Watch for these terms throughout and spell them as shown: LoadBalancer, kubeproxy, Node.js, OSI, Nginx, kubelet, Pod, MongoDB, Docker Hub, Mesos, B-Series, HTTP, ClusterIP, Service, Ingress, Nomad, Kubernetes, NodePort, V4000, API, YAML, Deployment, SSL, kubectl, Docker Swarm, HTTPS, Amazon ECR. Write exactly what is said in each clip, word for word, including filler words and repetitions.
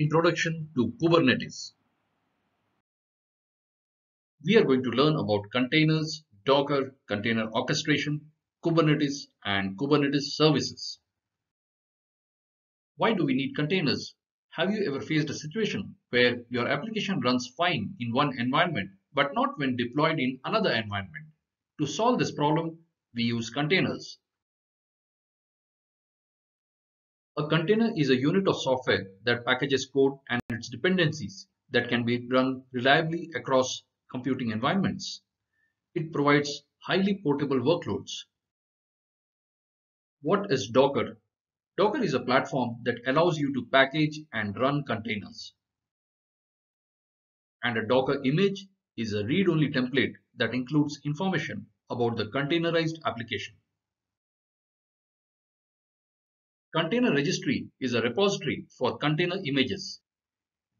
Introduction to Kubernetes. We are going to learn about containers, Docker, container orchestration, Kubernetes, and Kubernetes services. Why do we need containers? Have you ever faced a situation where your application runs fine in one environment, but not when deployed in another environment? To solve this problem, we use containers. A container is a unit of software that packages code and its dependencies that can be run reliably across computing environments. It provides highly portable workloads. What is Docker? Docker is a platform that allows you to package and run containers. And a Docker image is a read-only template that includes information about the containerized application. Container registry is a repository for container images.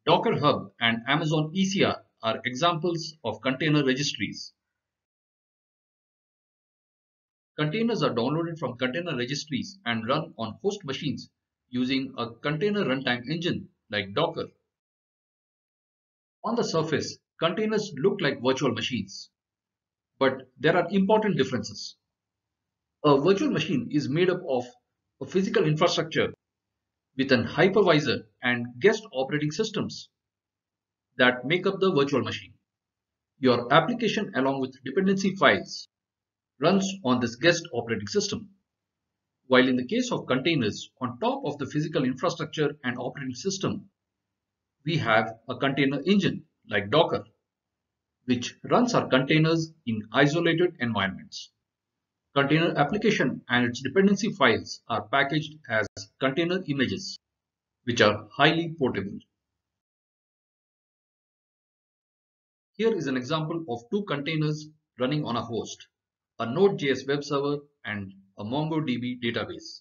Docker Hub and Amazon E C R are examples of container registries. Containers are downloaded from container registries and run on host machines using a container runtime engine like Docker. On the surface, containers look like virtual machines, but there are important differences. A virtual machine is made up of a physical infrastructure with an hypervisor and guest operating systems that make up the virtual machine. Your application, along with dependency files, runs on this guest operating system. While in the case of containers, on top of the physical infrastructure and operating system, we have a container engine like Docker, which runs our containers in isolated environments. Container application and its dependency files are packaged as container images, which are highly portable. Here is an example of two containers running on a host, a Node.js web server and a MongoDB database.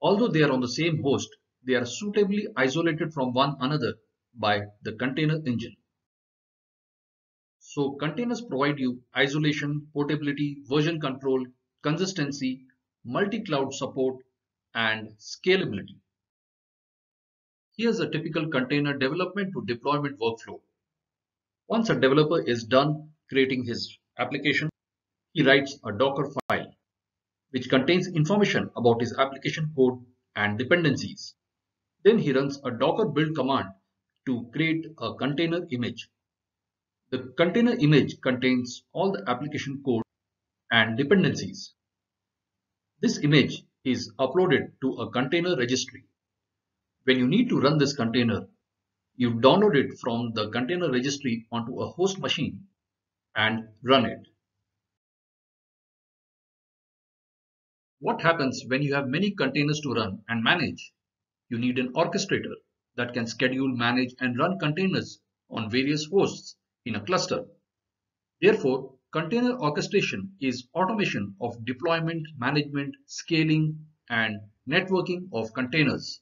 Although they are on the same host, they are suitably isolated from one another by the container engine. So containers provide you isolation, portability, version control, consistency, multi-cloud support, and scalability. Here's a typical container development to deployment workflow. Once a developer is done creating his application, he writes a Docker file, which contains information about his application code and dependencies. Then he runs a Docker build command to create a container image. The container image contains all the application code and dependencies. This image is uploaded to a container registry. When you need to run this container, you download it from the container registry onto a host machine and run it. What happens when you have many containers to run and manage? You need an orchestrator that can schedule, manage, and run containers on various hosts in a cluster. Therefore, container orchestration is automation of deployment, management, scaling, and networking of containers.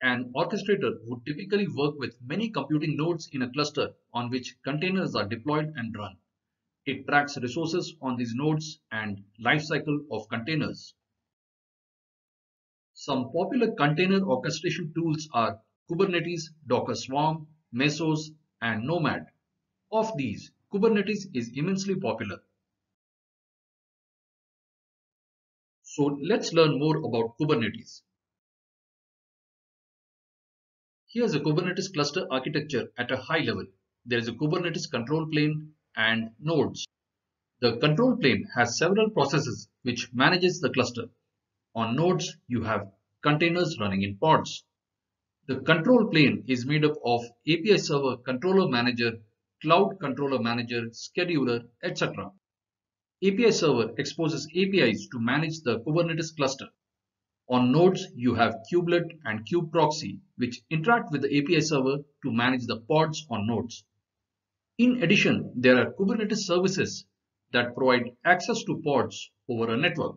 An orchestrator would typically work with many computing nodes in a cluster on which containers are deployed and run. It tracks resources on these nodes and lifecycle of containers. Some popular container orchestration tools are Kubernetes, Docker Swarm, Mesos, and Nomad. Of these, Kubernetes is immensely popular. So let's learn more about Kubernetes. Here's a Kubernetes cluster architecture at a high level. There is a Kubernetes control plane and nodes. The control plane has several processes which manages the cluster. On nodes, you have containers running in pods. The control plane is made up of A P I server, controller manager, cloud controller manager, scheduler, et cetera. A P I server exposes A P Is to manage the Kubernetes cluster. On nodes, you have kubelet and kubeproxy, which interact with the A P I server to manage the pods on nodes. In addition, there are Kubernetes services that provide access to pods over a network.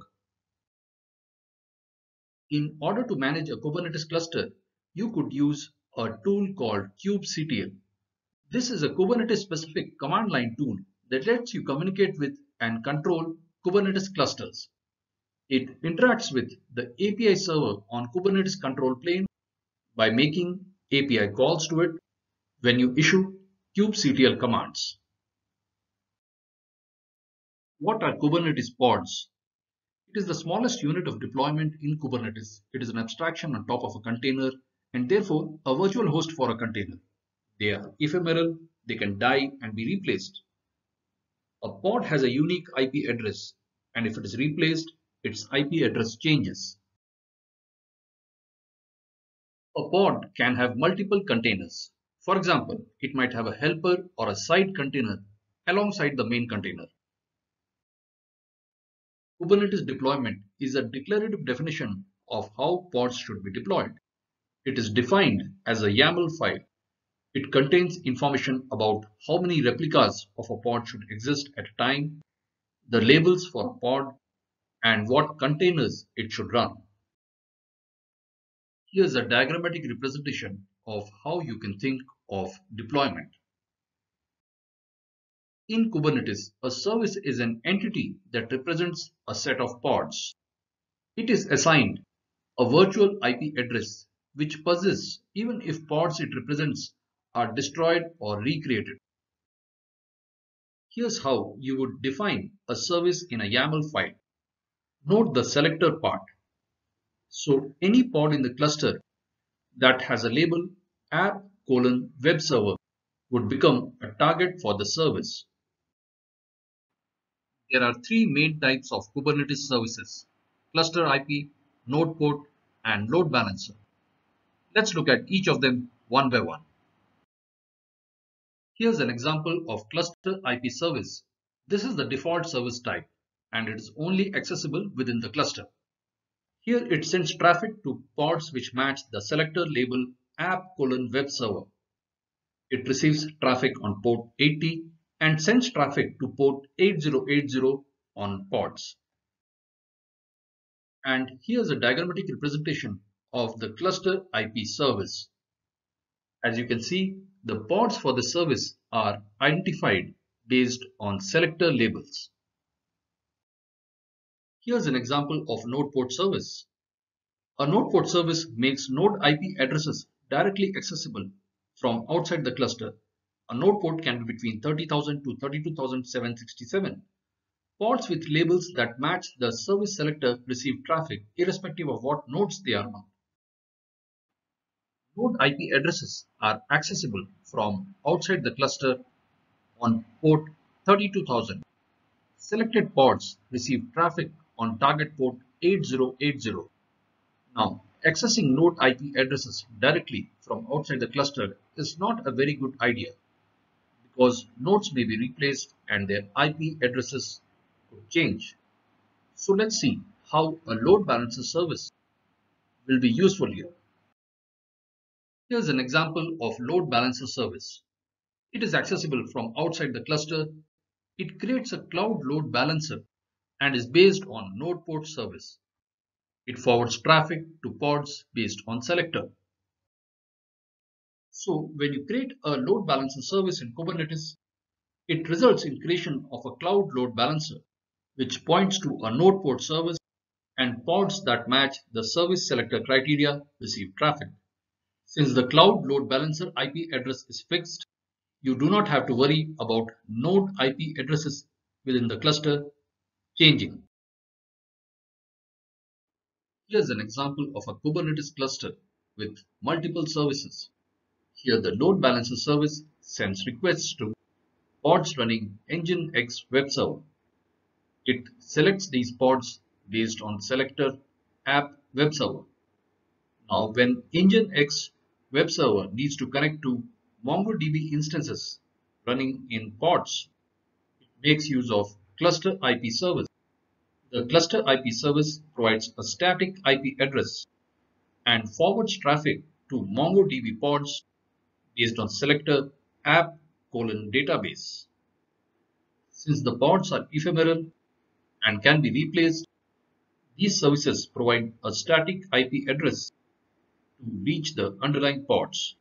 In order to manage a Kubernetes cluster, you could use a tool called kubectl. This is a Kubernetes-specific command line tool that lets you communicate with and control Kubernetes clusters. It interacts with the A P I server on Kubernetes control plane by making A P I calls to it when you issue kubectl commands. What are Kubernetes pods? It is the smallest unit of deployment in Kubernetes. It is an abstraction on top of a container and therefore a virtual host for a container. They are ephemeral, they can die and be replaced. A pod has a unique I P address, and if it is replaced, its I P address changes. A pod can have multiple containers. For example, it might have a helper or a side container alongside the main container. Kubernetes deployment is a declarative definition of how pods should be deployed. It is defined as a YAML file. It contains information about how many replicas of a pod should exist at a time, the labels for a pod, and what containers it should run. Here's a diagrammatic representation of how you can think of deployment. In Kubernetes, a service is an entity that represents a set of pods. It is assigned a virtual I P address which persists even if pods it represents are destroyed or recreated. Here's how you would define a service in a YAML file. Note the selector part. So any pod in the cluster that has a label app colon web server would become a target for the service. There are three main types of Kubernetes services: ClusterIP, NodePort, and LoadBalancer. Let's look at each of them one by one. Here's an example of ClusterIP service. This is the default service type, and it is only accessible within the cluster. Here it sends traffic to pods which match the selector label app colon web server. It receives traffic on port eighty and sends traffic to port eighty eighty on pods. And here's a diagrammatic representation of the cluster I P service. As you can see, the pods for the service are identified based on selector labels. Here's an example of NodePort service. A NodePort service makes node I P addresses directly accessible from outside the cluster. A NodePort can be between thirty thousand to thirty-two thousand seven hundred sixty-seven. Pods with labels that match the service selector receive traffic irrespective of what nodes they are on. Node I P addresses are accessible from outside the cluster on port thirty-two thousand. Selected pods receive traffic on target port eighty eighty. Now, accessing node I P addresses directly from outside the cluster is not a very good idea because nodes may be replaced and their I P addresses could change. So let's see how a load balancer service will be useful here. Here's an example of load balancer service. It is accessible from outside the cluster. It creates a cloud load balancer and is based on NodePort service. It forwards traffic to pods based on selector. So when you create a load balancer service in Kubernetes, it results in creation of a cloud load balancer, which points to a NodePort service, and pods that match the service selector criteria receive traffic. Since the cloud load balancer I P address is fixed, you do not have to worry about node I P addresses within the cluster changing. Here's an example of a Kubernetes cluster with multiple services. Here the load balancer service sends requests to pods running Nginx web server. It selects these pods based on selector app web server. Now when Nginx web server needs to connect to MongoDB instances running in pods, it makes use of cluster I P service. The cluster I P service provides a static I P address and forwards traffic to MongoDB pods based on selector app colon database. Since the pods are ephemeral and can be replaced, these services provide a static I P address to reach the underlying pods.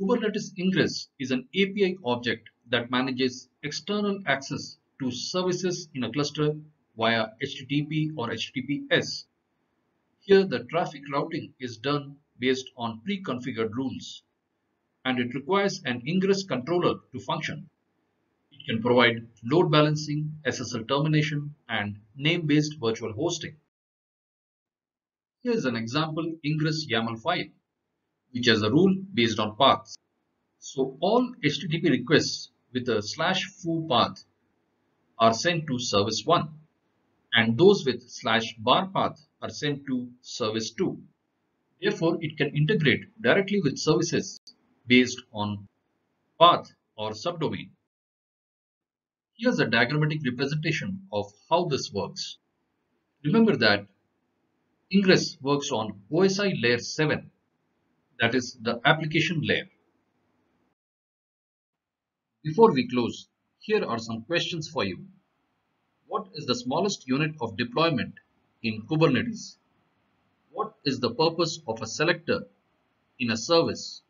Kubernetes Ingress is an A P I object that manages external access to services in a cluster via H T T P or H T T P S. Here the traffic routing is done based on pre-configured rules, and it requires an ingress controller to function. It can provide load balancing, S S L termination, and name-based virtual hosting. Here is an example ingress YAML file, which has a rule based on paths. So all H T T P requests with a slash foo path are sent to service one, and those with slash bar path are sent to service two. Therefore, it can integrate directly with services based on path or subdomain. Here's a diagrammatic representation of how this works. Remember that Ingress works on O S I layer seven, that is the application layer. Before we close, here are some questions for you. What is the smallest unit of deployment in Kubernetes? What is the purpose of a selector in a service?